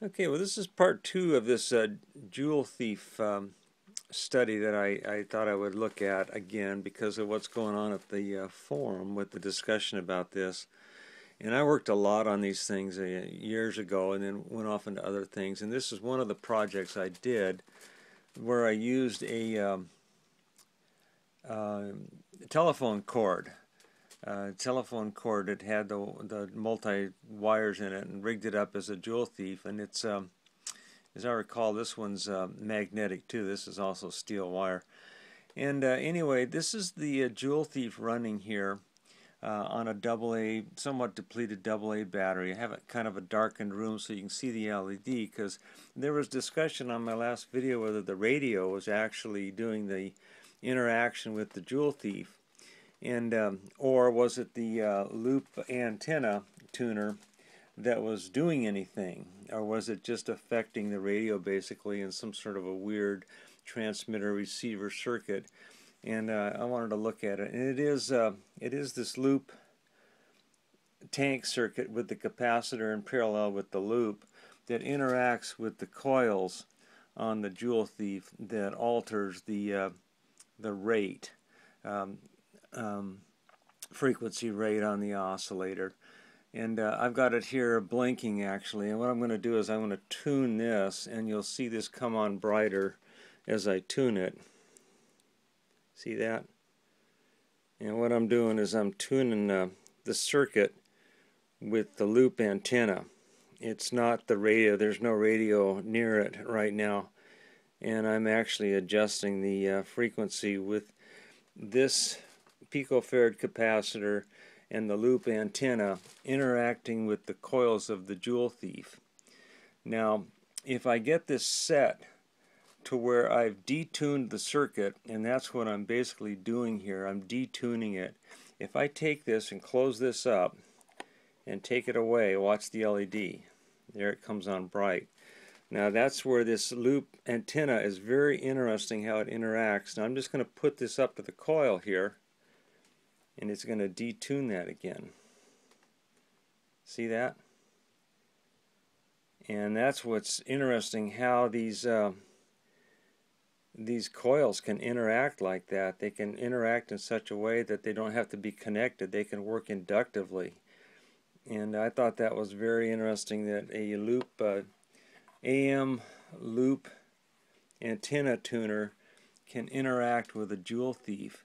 Okay, well, this is part two of this Joule Thief study that I thought I would look at again because of what's going on at the forum with the discussion about this. And I worked a lot on these things years ago and then went off into other things. And this is one of the projects I did where I used a telephone cord. Telephone cord that had the multi wires in it, and rigged it up as a Joule Thief. And it's as I recall, this one's magnetic too. This is also steel wire. And anyway, this is the Joule Thief running here on a AA, somewhat depleted AA battery. I have it kind of a darkened room so you can see the LED, because there was discussion on my last video whether the radio was actually doing the interaction with the Joule Thief, and or was it the loop antenna tuner that was doing anything, or was it just affecting the radio basically in some sort of a weird transmitter receiver circuit? And I wanted to look at it, and it is this loop tank circuit with the capacitor in parallel with the loop that interacts with the coils on the Joule Thief that alters the rate. Frequency rate on the oscillator. And I've got it here blinking actually, and what I'm going to do is I'm going to tune this, and you'll see this come on brighter as I tune it. See that? And what I'm doing is I'm tuning the circuit with the loop antenna. It's not the radio, there's no radio near it right now, and I'm actually adjusting the frequency with this picofarad capacitor and the loop antenna interacting with the coils of the Joule Thief. Now, if I get this set to where I've detuned the circuit, and that's what I'm basically doing here, I'm detuning it. If I take this and close this up and take it away, watch the LED. There it comes on bright. Now that's where this loop antenna is very interesting, how it interacts. Now I'm just going to put this up to the coil here, and it's going to detune that again. See that? And that's what's interesting, how these coils can interact like that. They can interact in such a way that they don't have to be connected. They can work inductively. And I thought that was very interesting, that a loop AM loop antenna tuner can interact with a Joule Thief.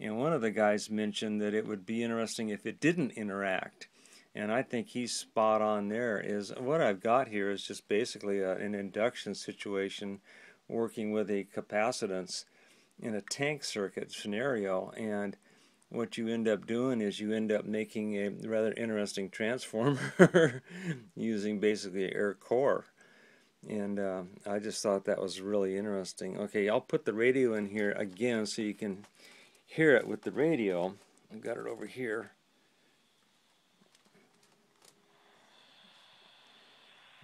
And one of the guys mentioned that it would be interesting if it didn't interact. And I think he's spot on there. Is what I've got here is just basically an induction situation working with a capacitance in a tank circuit scenario. And what you end up doing is you end up making a rather interesting transformer using basically an air core. And I just thought that was really interesting. Okay, I'll put the radio in here again so you can hear it with the radio. I've got it over here.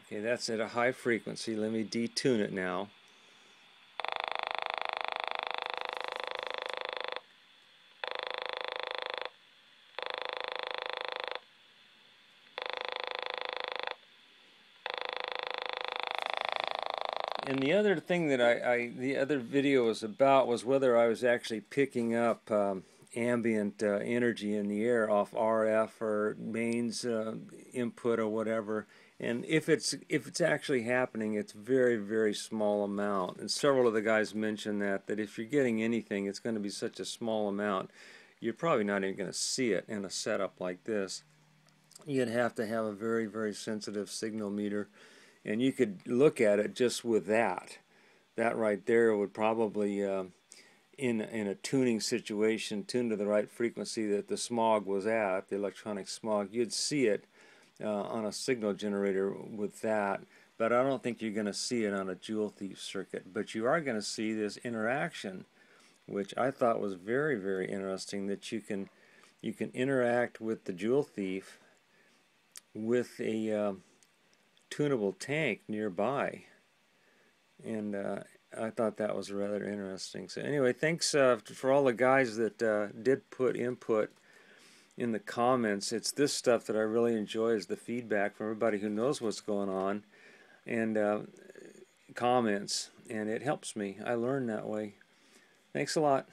Okay, that's at a high frequency. Let me detune it now. And the other thing that the other video was about was whether I was actually picking up ambient energy in the air off RF or mains input or whatever. And if it's actually happening, it's very, very small amount. And several of the guys mentioned that if you're getting anything, it's going to be such a small amount, you're probably not even going to see it in a setup like this. You'd have to have a very, very sensitive signal meter. And you could look at it just with that. That right there would probably, in a tuning situation, tune to the right frequency that the smog was at, the electronic smog. You'd see it on a signal generator with that. But I don't think you're going to see it on a Joule Thief circuit. But you are going to see this interaction, which I thought was very, very interesting, that you can interact with the Joule Thief with a tunable tank nearby. And I thought that was rather interesting. So anyway, thanks for all the guys that did put input in the comments. It's this stuff that I really enjoy, is the feedback from everybody who knows what's going on and comments, and it helps me. I learn that way. Thanks a lot.